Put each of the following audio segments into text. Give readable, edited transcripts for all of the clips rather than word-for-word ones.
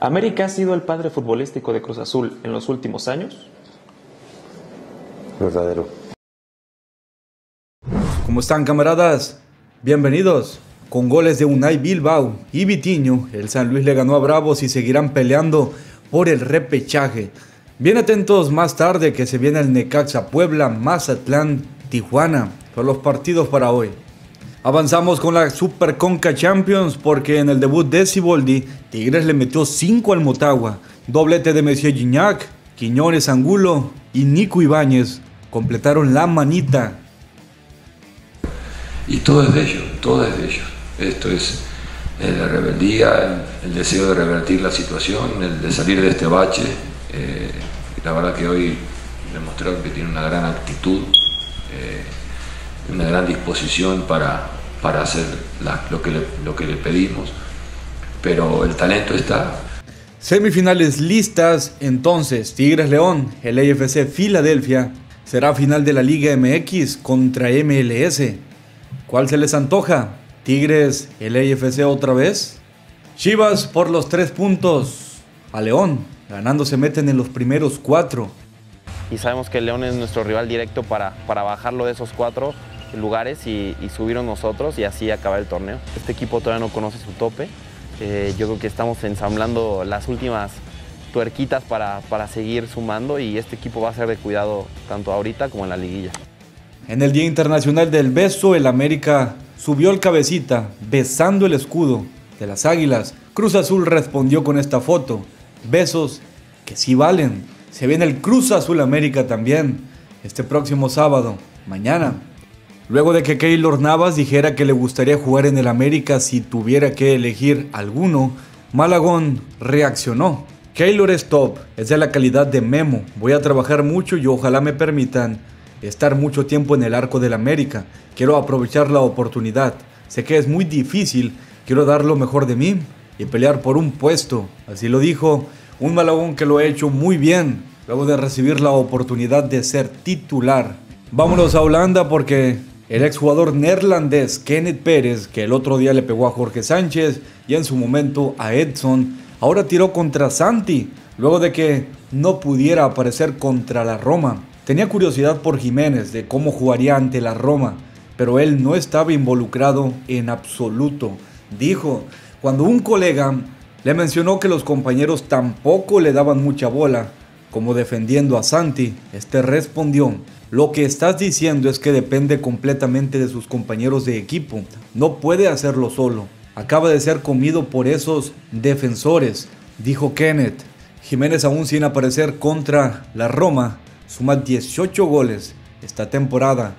¿América ha sido el padre futbolístico de Cruz Azul en los últimos años? Verdadero. ¿Cómo están, camaradas? Bienvenidos. Con goles de Unai Bilbao y Vitiño, el San Luis le ganó a Bravos y seguirán peleando por el repechaje. Bien atentos más tarde que se viene el Necaxa, Puebla, Mazatlán, Tijuana. Son los partidos para hoy. Avanzamos con la Super Conca Champions porque en el debut de Ciboldi, Tigres le metió 5 al Motagua. Doblete de Messi Gignac, Quiñones Angulo y Nico Ibáñez completaron la manita. Y todo es de ellos, todo es de ellos. Esto es la rebeldía, el deseo de revertir la situación, el de salir de este bache. La verdad que hoy demostraron que tienen una gran actitud, una gran disposición para hacer lo que le pedimos, pero el talento está. Semifinales listas, entonces Tigres León, el LAFC Filadelfia, será final de la Liga MX contra MLS. ¿Cuál se les antoja? ¿Tigres, el LAFC otra vez? Chivas por los 3 puntos a León, ganando se meten en los primeros 4. Y sabemos que León es nuestro rival directo para bajarlo de esos 4 lugares y subirnos nosotros y así acabar el torneo. Este equipo todavía no conoce su tope. Yo creo que estamos ensamblando las últimas tuerquitas para seguir sumando y este equipo va a ser de cuidado tanto ahorita como en la liguilla. En el Día Internacional del Beso, el América subió el cabecita besando el escudo de las Águilas. Cruz Azul respondió con esta foto. Besos que sí valen. Se viene el Cruz Azul América también este próximo sábado, mañana. Luego de que Keylor Navas dijera que le gustaría jugar en el América si tuviera que elegir alguno, Malagón reaccionó. Keylor es top, es de la calidad de Memo. Voy a trabajar mucho y ojalá me permitan estar mucho tiempo en el arco del América. Quiero aprovechar la oportunidad. Sé que es muy difícil, quiero dar lo mejor de mí y pelear por un puesto. Así lo dijo un Malagón que lo ha hecho muy bien luego de recibir la oportunidad de ser titular. Vámonos a Holanda porque el exjugador neerlandés Kenneth Pérez, que el otro día le pegó a Jorge Sánchez y en su momento a Edson, ahora tiró contra Santi luego de que no pudiera aparecer contra la Roma. Tenía curiosidad por Jiménez de cómo jugaría ante la Roma, pero él no estaba involucrado en absoluto. Dijo, cuando un colega le mencionó que los compañeros tampoco le daban mucha bola, como defendiendo a Santi, este respondió, lo que estás diciendo es que depende completamente de sus compañeros de equipo. No puede hacerlo solo. Acaba de ser comido por esos defensores, dijo Kenneth. Jiménez, aún sin aparecer contra la Roma, suma 18 goles esta temporada.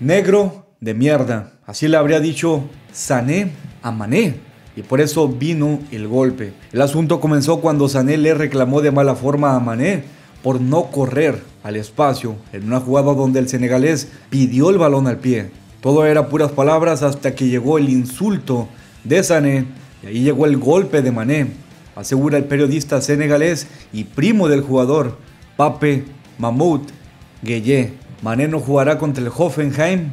Negro de mierda. Así le habría dicho Sané a Mané. Y por eso vino el golpe. El asunto comenzó cuando Sané le reclamó de mala forma a Mané por no correr al espacio en una jugada donde el senegalés pidió el balón al pie. Todo era puras palabras hasta que llegó el insulto de Sané y ahí llegó el golpe de Mané, asegura el periodista senegalés y primo del jugador Pape Mahmoud Gueye. Mané no jugará contra el Hoffenheim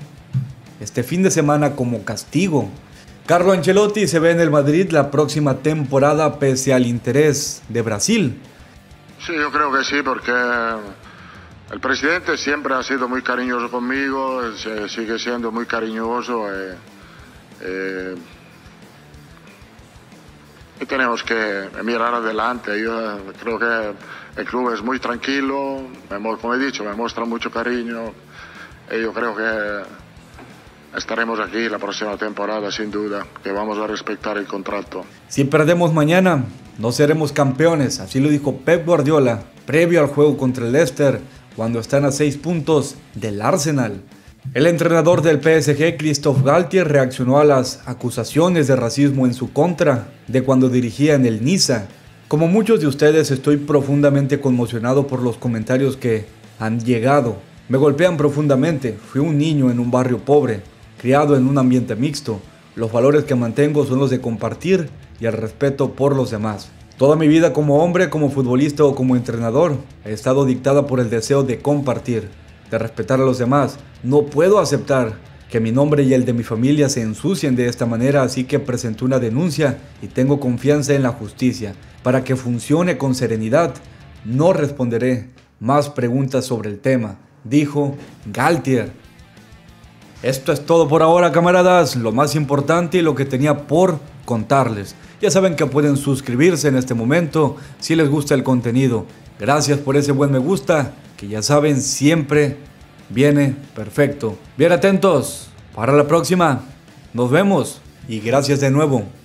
este fin de semana como castigo. Carlo Ancelotti se ve en el Madrid la próxima temporada pese al interés de Brasil. Sí, yo creo que sí, porque el presidente siempre ha sido muy cariñoso conmigo, sigue siendo muy cariñoso. Y tenemos que mirar adelante. Yo creo que el club es muy tranquilo, como he dicho, me muestra mucho cariño. Y yo creo que estaremos aquí la próxima temporada, sin duda, que vamos a respetar el contrato. Si perdemos mañana, no seremos campeones, así lo dijo Pep Guardiola, previo al juego contra el Leicester, cuando están a 6 puntos del Arsenal. El entrenador del PSG, Christophe Galtier, reaccionó a las acusaciones de racismo en su contra de cuando dirigía en el Niza. Como muchos de ustedes, estoy profundamente conmocionado por los comentarios que han llegado. Me golpean profundamente, fui un niño en un barrio pobre, criado en un ambiente mixto. Los valores que mantengo son los de compartir y el respeto por los demás. Toda mi vida como hombre, como futbolista o como entrenador, he estado dictada por el deseo de compartir, de respetar a los demás. No puedo aceptar que mi nombre y el de mi familia se ensucien de esta manera, así que presenté una denuncia y tengo confianza en la justicia. para que funcione con serenidad. No responderé más preguntas sobre el tema, dijo Galtier. Esto es todo por ahora, camaradas, lo más importante y lo que tenía por contarles. Ya saben que pueden suscribirse en este momento si les gusta el contenido. Gracias por ese buen me gusta, que ya saben siempre viene perfecto. Bien atentos, para la próxima, nos vemos y gracias de nuevo.